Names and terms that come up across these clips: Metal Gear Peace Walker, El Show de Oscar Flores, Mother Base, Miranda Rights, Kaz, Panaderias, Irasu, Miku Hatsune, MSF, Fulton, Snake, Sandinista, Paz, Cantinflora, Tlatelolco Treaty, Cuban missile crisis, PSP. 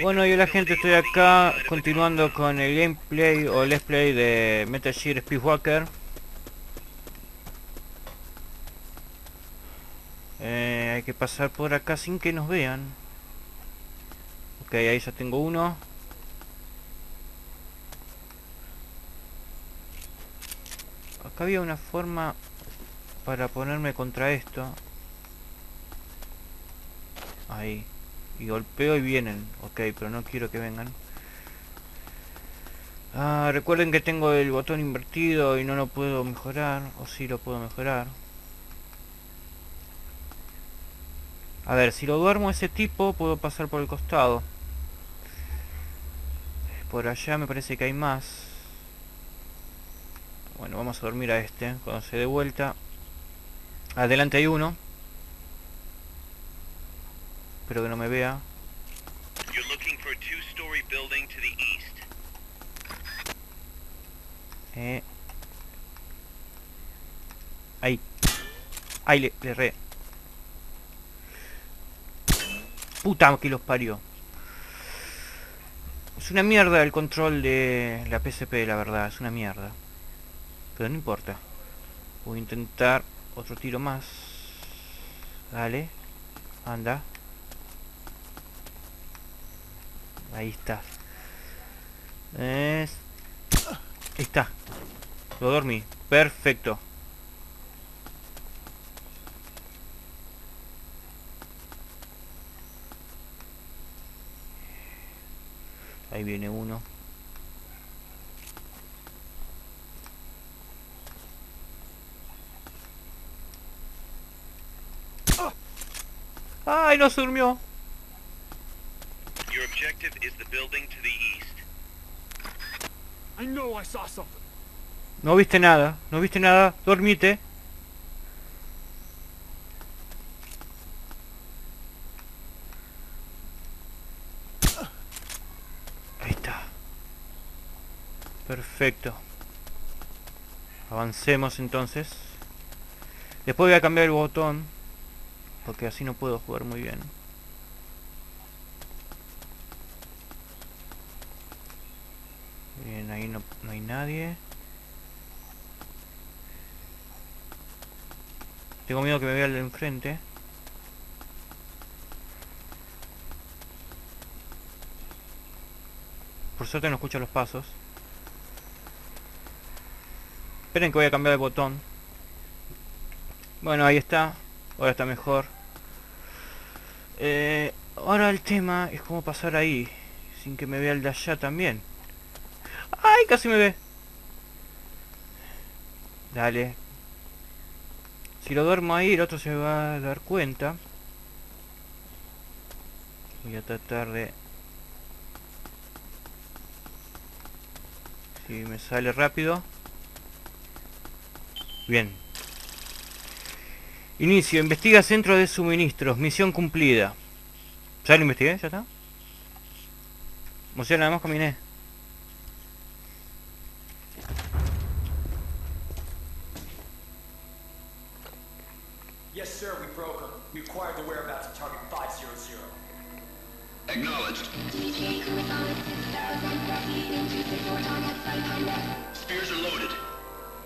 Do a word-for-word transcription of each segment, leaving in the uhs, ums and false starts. Bueno, y la gente, estoy acá continuando con el gameplay o let's play de Metal Gear Peace Walker. Eh, hay que pasar por acá sin que nos vean. Ok, ahí ya tengo uno. Acá había una forma para ponerme contra esto. Ahí. Y golpeo y vienen. Ok, pero no quiero que vengan. Ah, recuerden que tengo el botón invertido y no lo puedo mejorar. O sí lo puedo mejorar. A ver, si lo duermo ese tipo, puedo pasar por el costado. Por allá me parece que hay más. Bueno, vamos a dormir a este. Cuando se dé vuelta. Adelante hay uno. Espero que no me vea. Eh. Ahí. Ahí le, le re. Puta que los parió. Es una mierda el control de la P S P, la verdad, es una mierda. Pero no importa. Voy a intentar otro tiro más. Dale. Anda. Ahí está. Es... Ahí está. Lo dormí. Perfecto. Ahí viene uno. ¡Oh! ¡Ay, no se durmió! Your objective is the building to the east. I know I saw something. No viste nada, no viste nada, dormite. Perfecto. Avancemos entonces. Después voy a cambiar el botón, porque así no puedo jugar muy bien. Bien, ahí no, no hay nadie. Tengo miedo que me vea el de enfrente. Por suerte no escucho los pasos. Esperen que voy a cambiar el botón. Bueno, ahí está. Ahora está mejor. Eh, ahora el tema es cómo pasar ahí. Sin que me vea el de allá también. ¡Ay! Casi me ve. Dale. Si lo duermo ahí, el otro se va a dar cuenta. Voy a tratar de... Si me sale rápido. Bien. Inicio. Investiga centro de suministros. Misión cumplida. ¿Ya lo investigué? ¿Ya está? O sea, nada más caminé. Yes, sir, we broke him. We acquired the whereabouts of target five zero zero. Acknowledged. Spears are loaded.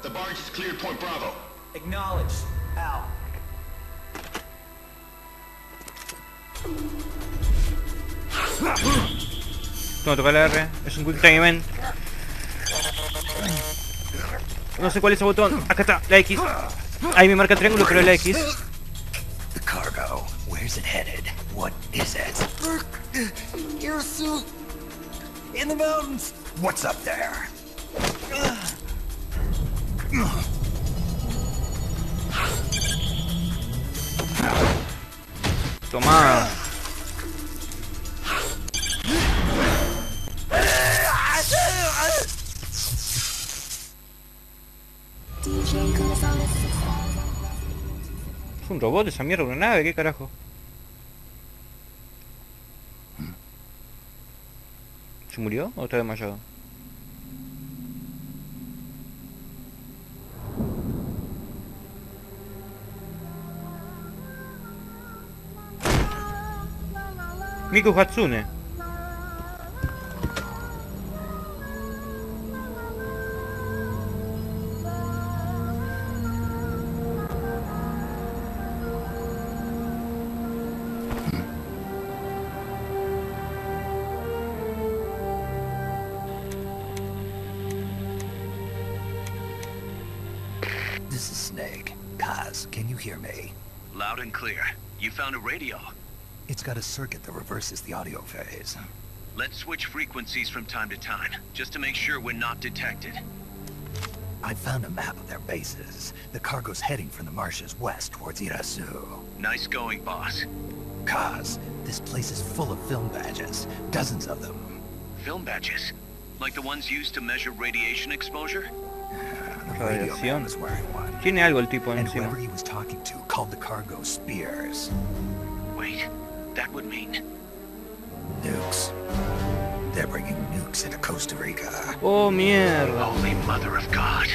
The barge is cleared Point Bravo. Acknowledged. Out. Tengo que tocar la R. Es un quick time event. No sé cuál es el botón. Acá está, la X. Ahí me marca el triángulo, pero es la X. The cargo. Where's it headed? What is it? Irsu. In the mountains. What's up there? Tomá. Es un robot esa mierda, una nave, ¿qué carajo? ¿Se murió o está desmayado? Miku Hatsune. Snake. Kaz, can you hear me? Loud and clear. You found a radio. It's got a circuit that reverses the audio phase. Let's switch frequencies from time to time, just to make sure we're not detected. I found a map of their bases. The cargo's heading from the marshes west towards Irasu. Nice going, boss. Kaz, this place is full of film badges. Dozens of them. Film badges? Like the ones used to measure radiation exposure? Radiación. Tiene algo el tipo encima. And whoever he was talking to called the cargo spears. Wait, that would mean nukes. They're bringing nukes into Costa Rica. Oh, mierda. Holy Mother of God.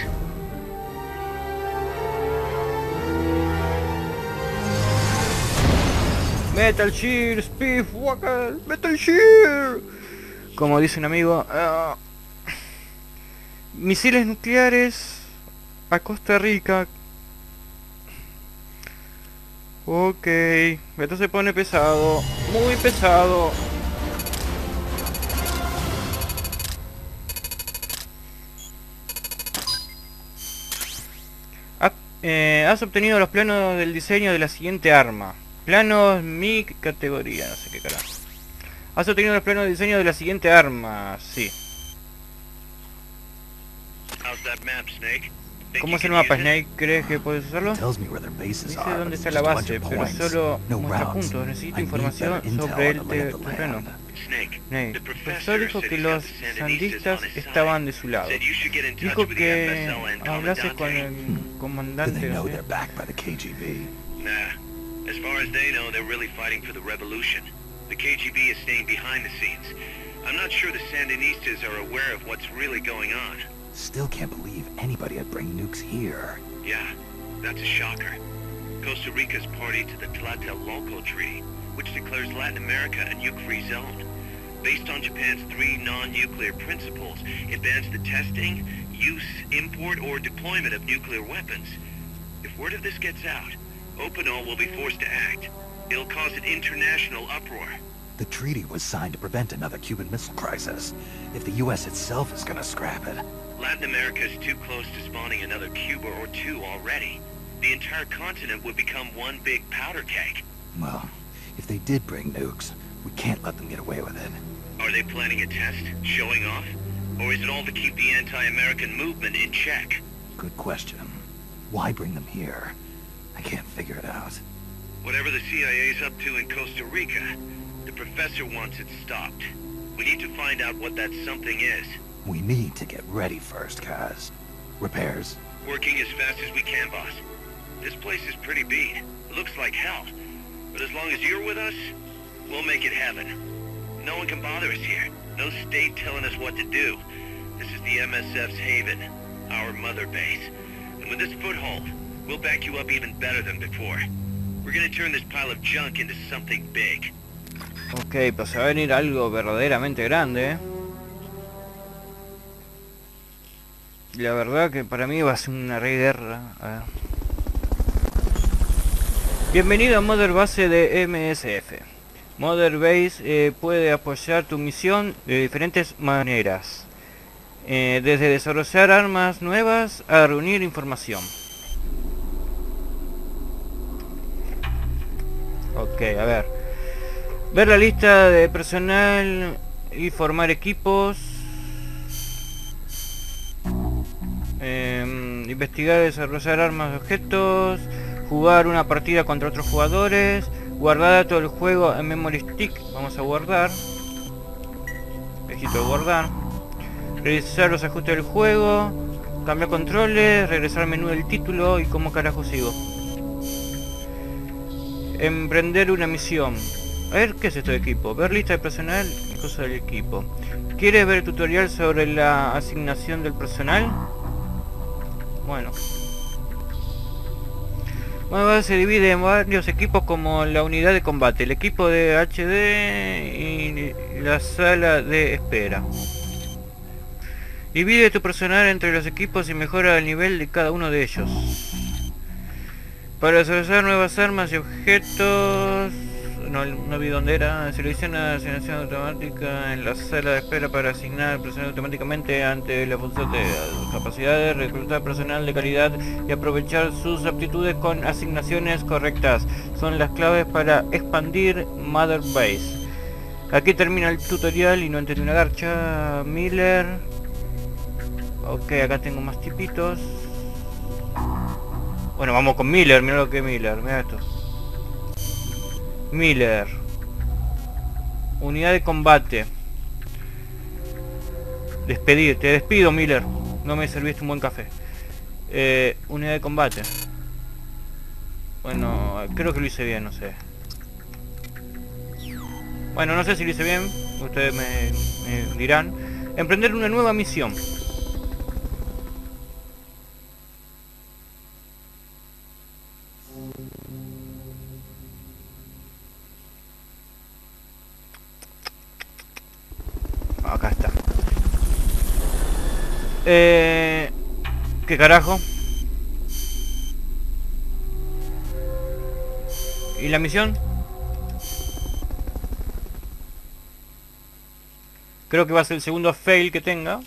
Metal Gear Peace Walker. Metal Gear. Como dice un amigo. Uh, misiles nucleares a Costa Rica. Ok, esto se pone pesado, muy pesado. Ha, eh, has obtenido los planos del diseño de la siguiente arma. Planos mi categoría, no sé qué carajo. Has obtenido los planos de diseño de la siguiente arma, sí. ¿Cómo es el mapa, Snake? ¿Crees que puedes usarlo? Dice dónde está la base, pero solo muestra puntos. Necesito información sobre el terreno. Snake, el profesor dijo que los sandistas estaban de su lado. Dijo que hablases con el comandante, ¿no? I'm not sure the Sandinistas are aware of what's really going on. Still can't believe anybody would bring nukes here. Yeah, that's a shocker. Costa Rica's party to the Tlatelolco Treaty, which declares Latin America a nuke-free zone. Based on Japan's three non-nuclear principles, it bans the testing, use, import, or deployment of nuclear weapons. If word of this gets out, Opinol will be forced to act. It'll cause an international uproar. The treaty was signed to prevent another Cuban missile crisis. If the U S itself is gonna scrap it. Latin America is too close to spawning another Cuba or two already. The entire continent would become one big powder keg. Well, if they did bring nukes, we can't let them get away with it. Are they planning a test? Showing off? Or is it all to keep the anti-American movement in check? Good question. Why bring them here? I can't figure it out. Whatever the C I A's up to in Costa Rica, the professor wants it stopped. We need to find out what that something is. We need to get ready first, Kaz. Repairs. Working as fast as we can, boss. This place is pretty beat. It looks like hell. But as long as you're with us, we'll make it heaven. No one can bother us here. No state telling us what to do. This is the M S F's haven, our mother base. And with this foothold, we'll back you up even better than before. We're gonna turn this pile of junk into something big. Ok, pues va a venir algo verdaderamente grande, ¿eh? La verdad que para mí va a ser una re guerra. A ver. Bienvenido a Mother Base de M S F. Mother Base eh, puede apoyar tu misión de diferentes maneras. Eh, desde desarrollar armas nuevas a reunir información. Ok, a ver. Ver la lista de personal y formar equipos. Eh, investigar y desarrollar armas y objetos. Jugar una partida contra otros jugadores. Guardar todo el juego en memory stick. Vamos a guardar. Dejito de guardar. Revisar los ajustes del juego. Cambiar controles. Regresar al menú del título. Y cómo carajo sigo. Emprender una misión. A ver, ¿qué es esto de equipo? Ver lista de personal y cosas del equipo. ¿Quieres ver el tutorial sobre la asignación del personal? Bueno. Bueno, se divide en varios equipos como la unidad de combate, el equipo de H D y la sala de espera. Divide tu personal entre los equipos y mejora el nivel de cada uno de ellos. Para desarrollar nuevas armas y objetos, no, no vi dónde era. Selecciona asignación automática en la sala de espera para asignar personal automáticamente ante la función de capacidad de reclutar personal de calidad y aprovechar sus aptitudes con asignaciones correctas. Son las claves para expandir Mother Base. Aquí termina el tutorial y no entendí una garcha. Miller. Ok, acá tengo más tipitos. Bueno, vamos con Miller, mira lo que es Miller, mira esto. Miller. Unidad de combate. Despedir, te despido Miller. No me serviste un buen café. Eh, unidad de combate. Bueno, creo que lo hice bien, no sé. Bueno, no sé si lo hice bien, ustedes me, me dirán. Emprender una nueva misión. Acá está. Eh, ¿Qué carajo? ¿Y la misión? Creo que va a ser el segundo fail que tenga.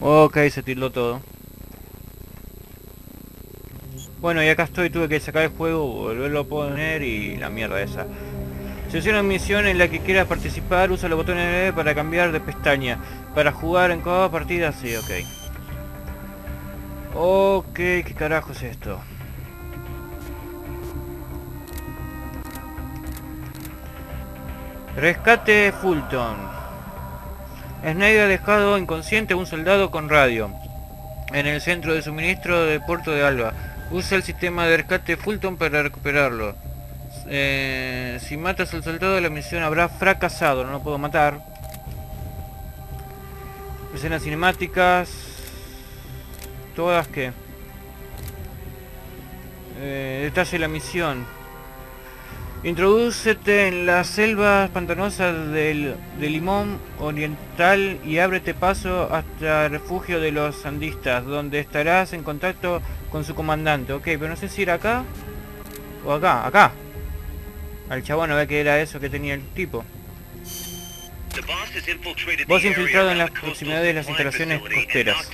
Ok, se tildó todo. Bueno, y acá estoy, tuve que sacar el juego, volverlo a poner y la mierda esa. Selecciona misión en la que quieras participar, usa los botones de para cambiar de pestaña. Para jugar en cada partida, sí, ok. Ok, ¿qué carajo es esto? Rescate Fulton. Snake ha dejado inconsciente a un soldado con radio en el centro de suministro de Puerto de Alba. Usa el sistema de rescate Fulton para recuperarlo. Eh, si matas al soldado, la misión habrá fracasado. No lo puedo matar. Escenas cinemáticas. Todas que... Eh, detalle de la misión. Introdúcete en las selvas pantanosas del, del Limón Oriental y ábrete paso hasta el refugio de los Sandistas, donde estarás en contacto con su comandante. Ok, pero no sé si era acá o acá, acá. Al chabón, a ver qué era eso que tenía el tipo. Vos infiltrado en las proximidades de las instalaciones costeras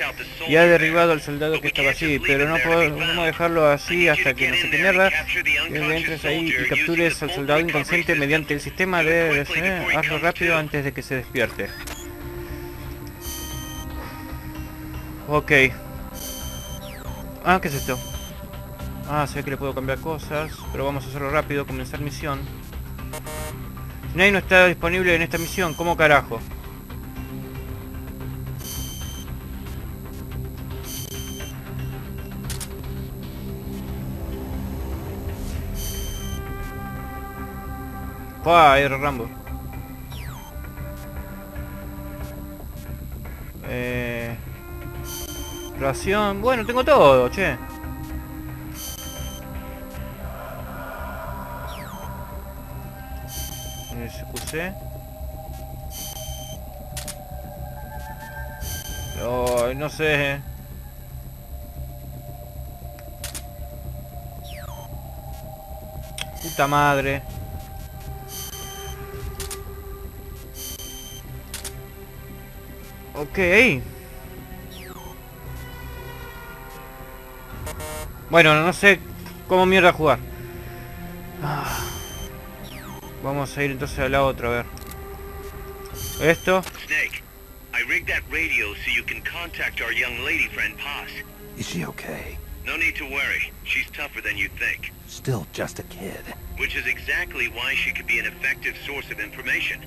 y ha derribado al soldado que estaba allí, pero no podemos dejarlo así hasta que no se te mierda. Entres ahí y captures al soldado inconsciente mediante el sistema de... Hazlo rápido antes de que se despierte. Ok. Ah, ¿qué es esto? Ah, sé que le puedo cambiar cosas, pero vamos a hacerlo rápido, comenzar misión. Snake no está disponible en esta misión, ¿cómo carajo? ¡Pah! Era Rambo. Eh... Ración... Bueno, tengo todo, che. Excuse. No, no sé. Puta madre. Ok. Bueno, no sé cómo mierda jugar. Ah. Vamos a ir entonces a la otra, a ver. Esto. Snake, I rigged that radio so you can contact our young lady friend Paz. Is she okay? No need to worry. She's tougher than you think. Still just a kid. Which is exactly why she could be an effective source of information.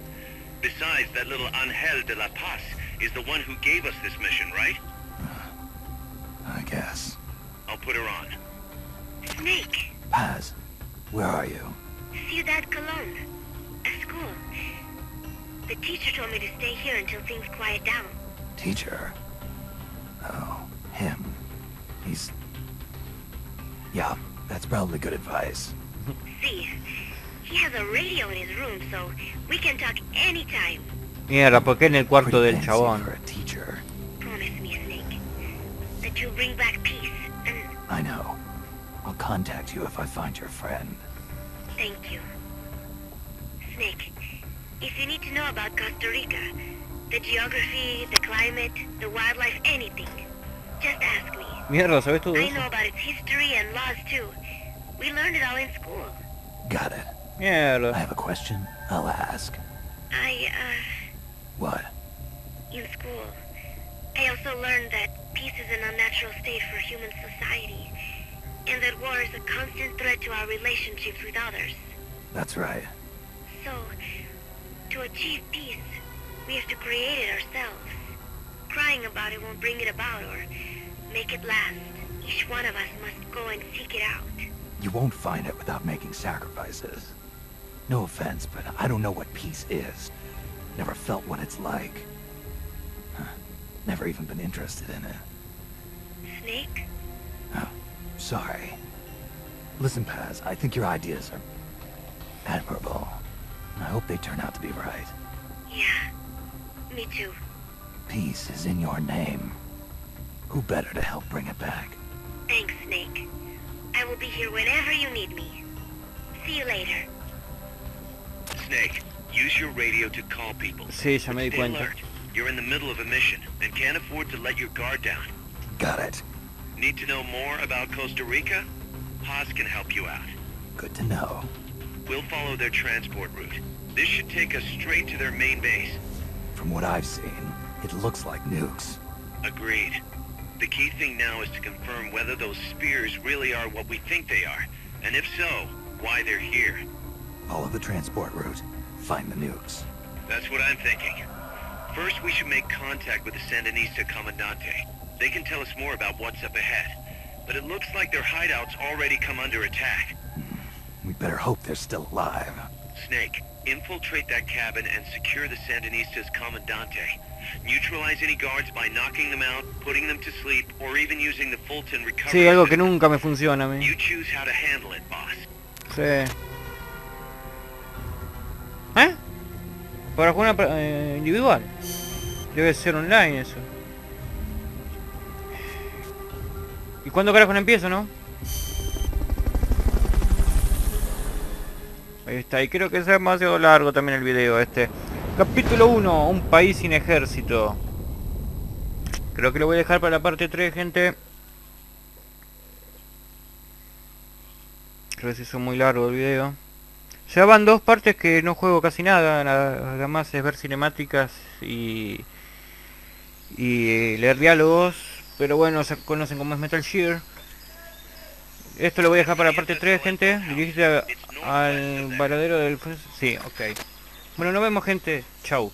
Besides, that little Angel de la Paz is the one who gave us this mission, right? I guess. I'll put her on. Snake. Paz, where are you? Ciudad Colón, a school. The teacher told me to stay here until things quiet down. Teacher? Oh, him. He's... Yeah, that's probably good advice. See, he has a radio in his room, so we can talk anytime. Mierda, ¿por qué en el cuarto del chabón? Promise me, Snake, that you'll bring back peace and I know. I'll contact you if I find your friend. Thank you. Snake, if you need to know about Costa Rica, the geography, the climate, the wildlife, anything, just ask me. Mierda, ¿sabes todo eso? I know about its history and laws too. We learned it all in school. Got it. Mierda. I have a question. I'll ask. I, uh... What? In school, I also learned that peace is an unnatural state for human society, and that war is a constant threat to our relationships with others. That's right. So, to achieve peace, we have to create it ourselves. Crying about it won't bring it about or make it last. Each one of us must go and seek it out. You won't find it without making sacrifices. No offense, but I don't know what peace is. Never felt what it's like. Huh. Never even been interested in it. Snake? Oh, sorry. Listen, Paz, I think your ideas are admirable. I hope they turn out to be right. Yeah, me too. Peace is in your name. Who better to help bring it back? Thanks, Snake. I will be here whenever you need me. See you later. Snake, use your radio to call people. Sí, ya me di cuenta. You're in the middle of a mission and can't afford to let your guard down. Got it. Need to know more about Costa Rica? Paz can help you out. Good to know. We'll follow their transport route. This should take us straight to their main base. From what I've seen, it looks like nukes. Agreed. The key thing now is to confirm whether those spears really are what we think they are, and if so, why they're here. Follow the transport route. Find the nukes. That's what I'm thinking. First, we should make contact with the Sandinista Comandante. They can tell us more about what's up ahead. But it looks like their hideout's already come under attack. We better hope they're still alive. Snake, infiltrate that cabin and secure the Sandinista's Comandante. Neutralize any guards by knocking them out, putting them to sleep, or even using the Fulton recovery. Sí, algo que nunca me funciona a mí. You choose how to handle it, boss. Sí. ¿Eh? Para jugar una, eh, individual. Debe ser online eso. ¿Y cuándo carajo no empiezo, no? Ahí está, y creo que es demasiado largo también el video este. Capítulo uno, un país sin ejército. Creo que lo voy a dejar para la parte tres, gente. Creo que se hizo muy largo el video. Ya van dos partes que no juego casi nada, nada más es ver cinemáticas y, y leer diálogos, pero bueno, se conocen como es Metal Gear. Esto lo voy a dejar para la parte tres, gente. Dirigida al varadero del... sí, ok. Bueno, nos vemos, gente. Chau.